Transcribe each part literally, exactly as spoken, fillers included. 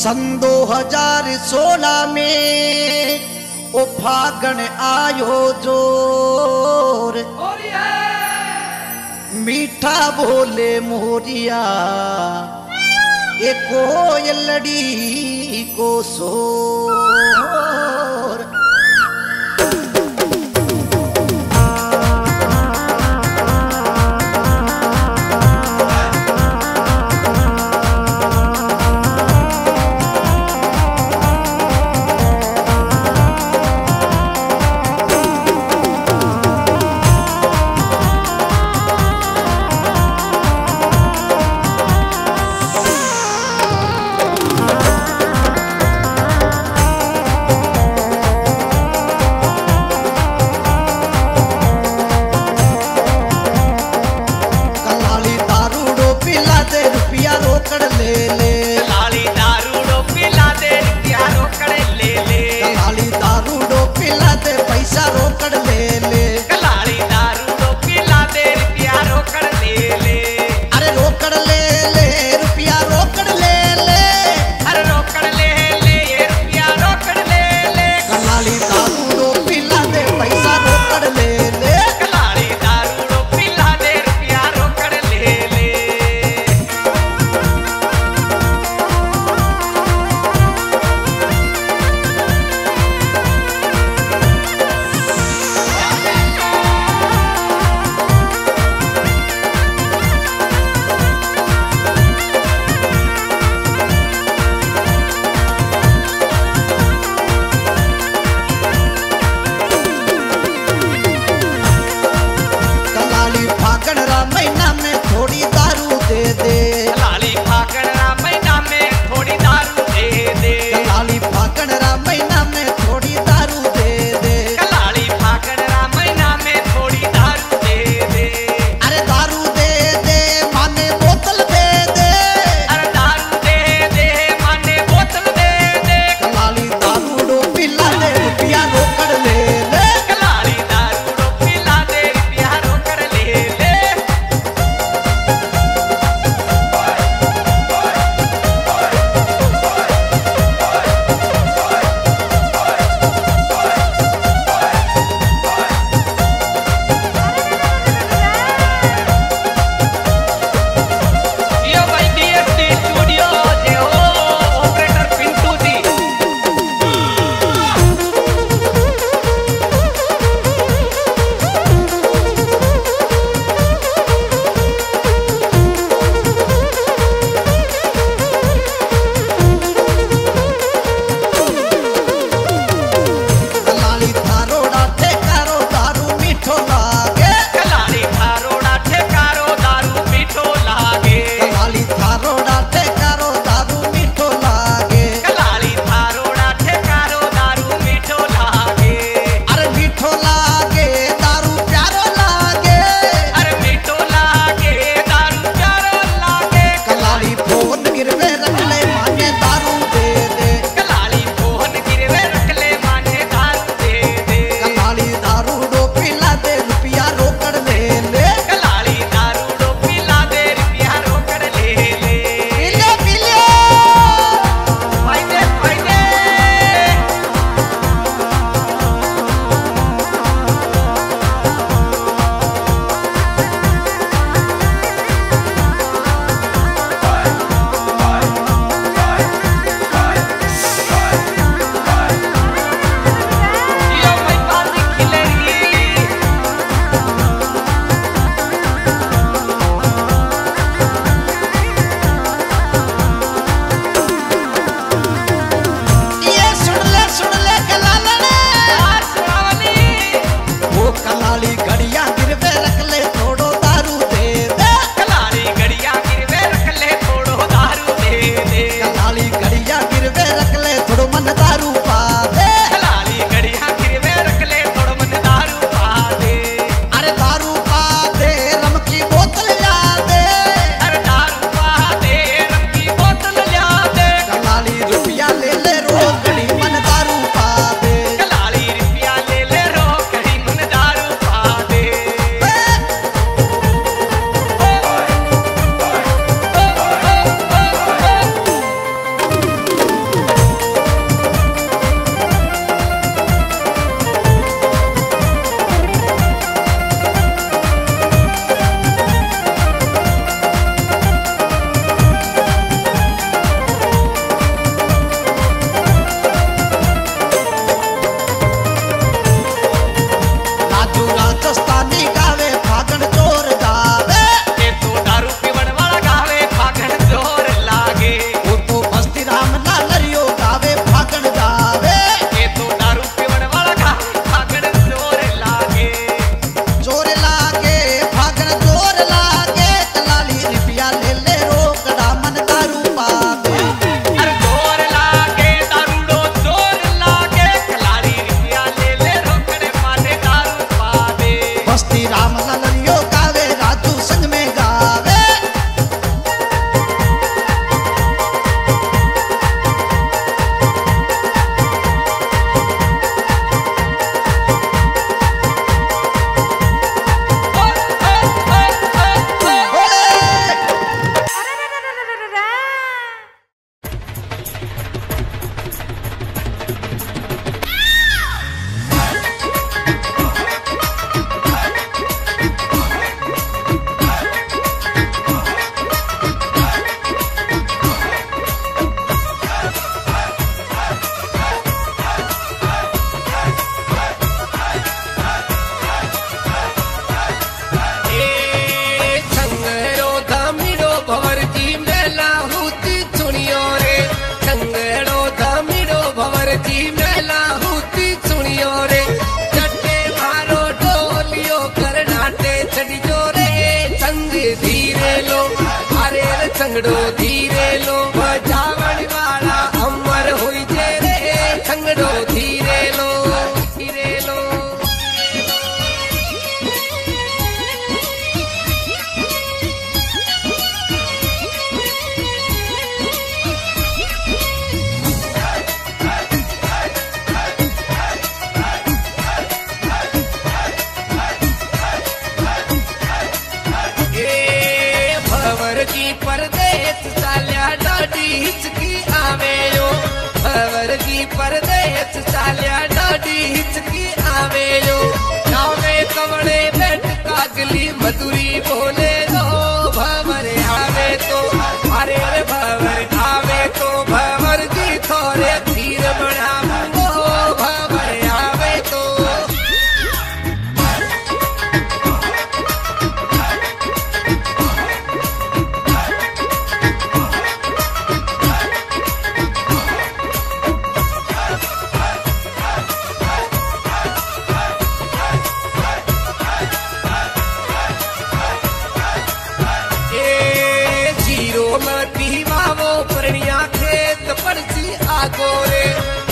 सन दो हजार सोलह में ओ फागण आयो जोर, मीठा बोले मोरिया एको लड़ी को सोर। बस्ती राम ललियो गावे राधू संग में गावे। संगड़ो धीरे लो बजावन वाला अमर हुई जे रे संगड़ो धीरे लो धीरे लो। परदेश साल्या डाडी हिचकी आवे यो भवर की परदेश साल्या डाडी हिचकी आवे यो। नावे कवड़े बैठ कागली मधुरी बोले दो भवर आवे तो अरे भवर आवे तो भवर की थोड़े धीर बढ़ा आगोरे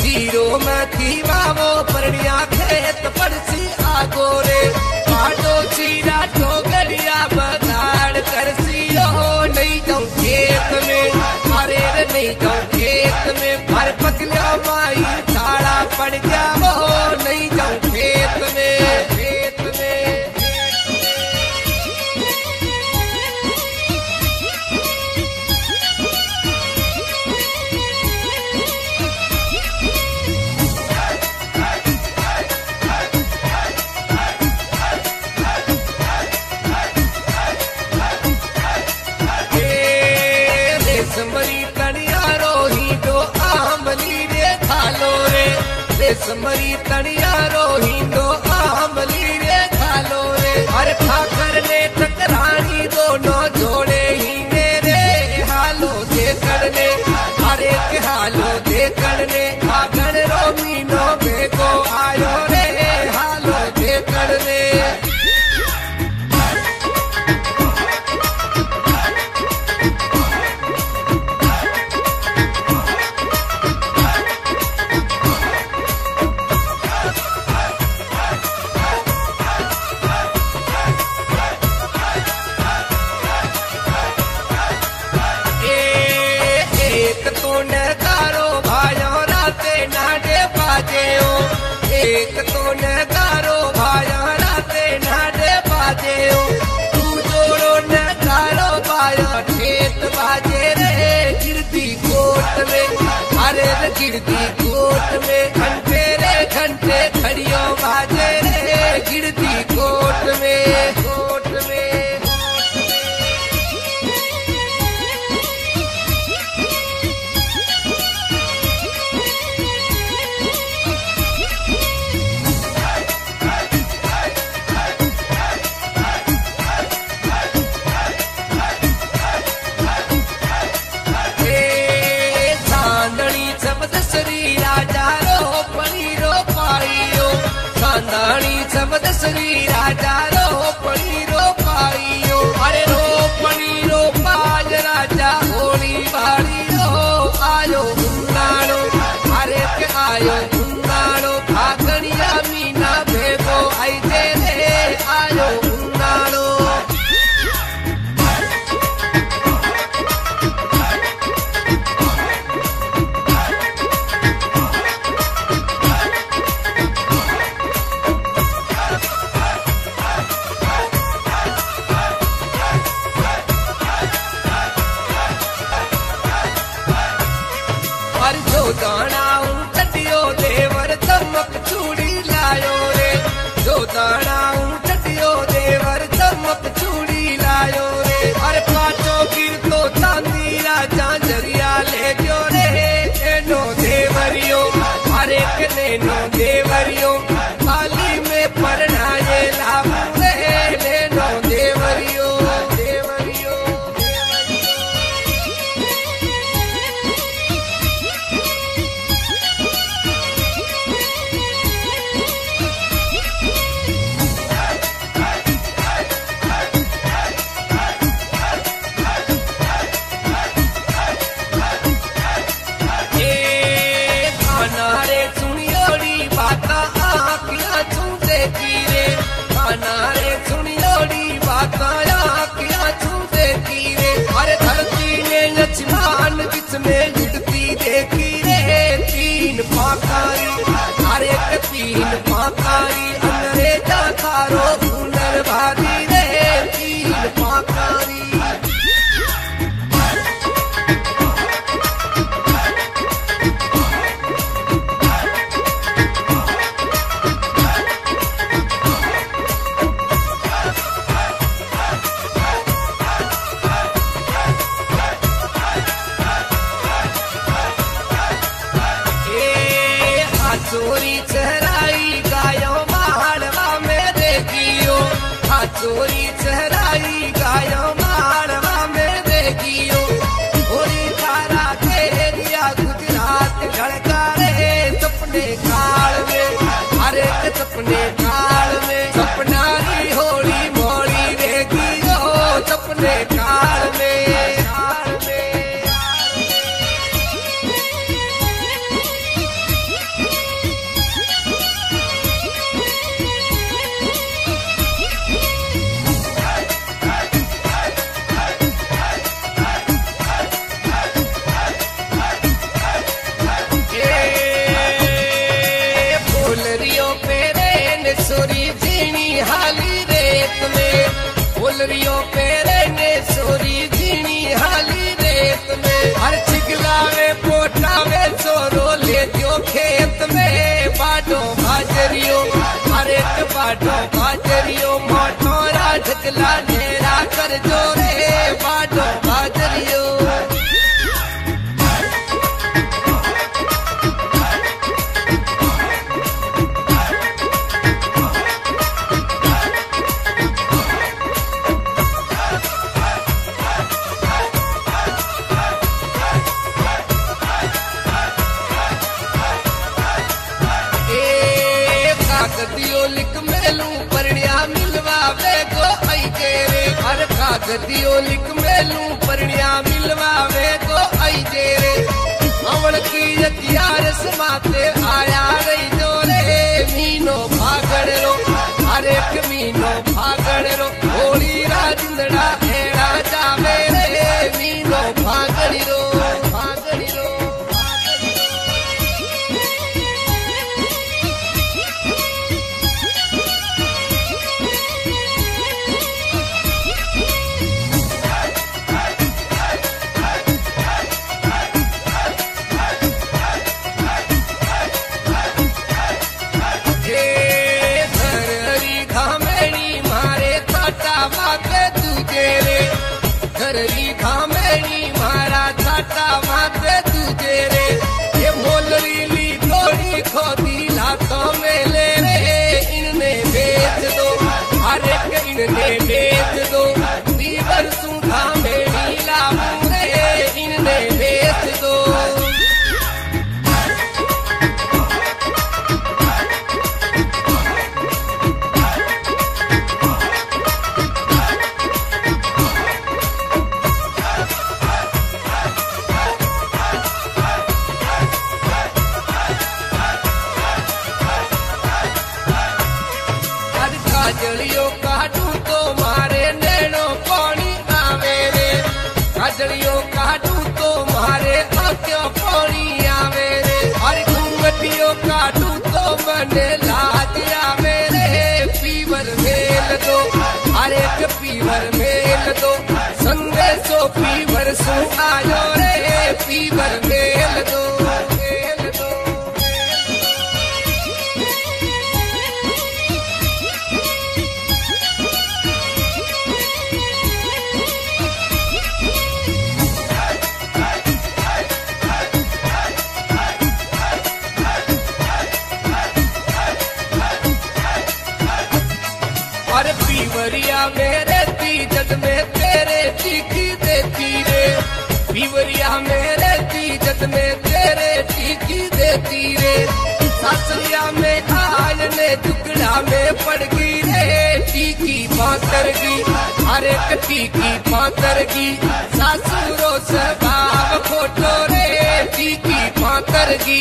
जीरो में थी मावो परनिया खेत परसी आगोरे आटो चीरा ठोकरिया बगाड़ करसी हो नहीं जाऊं खेत में अरे नहीं जाऊं खेत में भर पकलिया माई ताड़ा पड़ गया वो नहीं जाऊं खेत में। समरी तनिया रोहिंदो आमली रे खालो रे हर ठाकर ने टकरानी दोनों जोड़े ही ने रे हालो दे करने हर एक हालो दे करने आगन रो मीनो बेको आयो रे हालो दे करने। एक तो न तारो भाया राते नाडे बाजे हो तू जोड़ो न तारो भाया खेत बाजे रहे गिरती कोट में अरे गिरती कोट में घंटे रे घंटे घड़ियों बाजे रहे गिरती कोट में कोट में। श्री राजा रोपणी रोपाइयो अरे रोपणी रोपाज राजा होली बाड़ी रो आयो गुंडाणो अरे के आयो गुंडाणो भागनिया मीना भेगो आई दे रे आयो। गोरी चेहराई गायो मारवा में देखियो गोरी तारा तेरिया गुजरात गड़का रे सपने काल में हर एक सपने काल में सपना री होली मोड़ी देखियो सपने काल में फुलरियो पेरे ने सोरी जीनी हाली रेत में हर छिगला में पोटा में सोरो ले दियो खेत में बाटो बाजरियो हर एक बाटो बाजरियो मोटोरा ढकला नेरा कर जो रे बाटो बाजरियो दियो लिख मेलू परण्या मिलवा वे को आई जेरे अवल की यार समाते आया रही जो रे मीनो फागण रो हर एक मीनो फागण रो होली राजंदड़ा एड़ा जावे रे मीनो फागणी रो फागणी रो इनने बेच दो दीवर सुधा में नीला मुरे इनने बेच दो काटू तो बने लादिया मेरे पीवर मेल दो हर एक पीवर मेल दो संगे सो पीवर सो आयो रे पीवर मेल दो पीवरिया मेरे तीजत में तेरे टीकी देती रे पीवरिया मेरे तीजत में तेरे टीकी देती रे सासरिया में आल ने टुकड़ा में पड़ गई रे टीकी पातर की हर एक टीकी पातर की सासुरो से भाव खोटो रे टीकी पातर की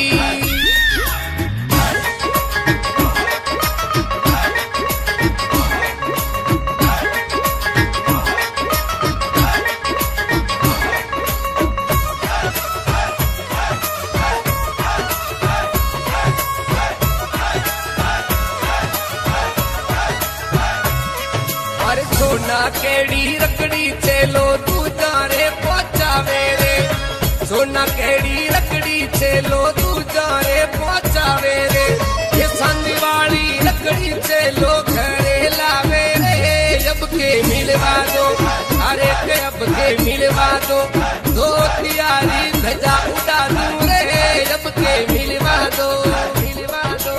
केड़ी रकड़ी चेलो तू जारे पहुंचा मेरे सोना केड़ी रकड़ी चेलो तू जारे पहुंचा मेरे ये संग वाली रकड़ी चेलो घरे लावे रे अब के मिलवा दो अरे के अब के मिलवा दो दो तियारी धजा उड़ा दूं रे अब के मिलवा दो मिलवा दो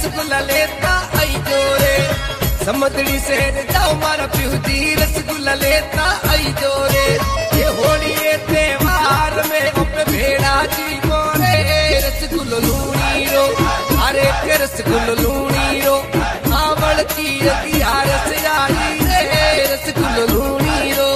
रसगुल्ला लेता आई जोरे, समदड़ी शहर जाओ मारा प्यूदी रसगुल्ला लेता आई जोरे। ये होली त्योहार में अपने भेड़ा जी मोरे, रसगुल लूणी रो हरे के रसगुल लूणी रो, आवड़ की अगियार से आई रे रसगुल लूणी रो।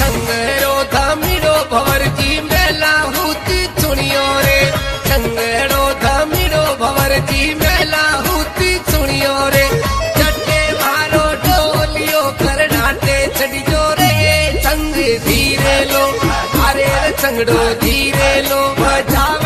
छंगरो धामीरो भंवर की मेला हुती चुनियो रे, छंगरो धामीरो भंवर की मेला हुती चुनियो रे। चटे मारो डोलियो कर डाटे चढ़ियो रे, छंग धीरे लो हरे छंगड़ो धीरे लो बजाओ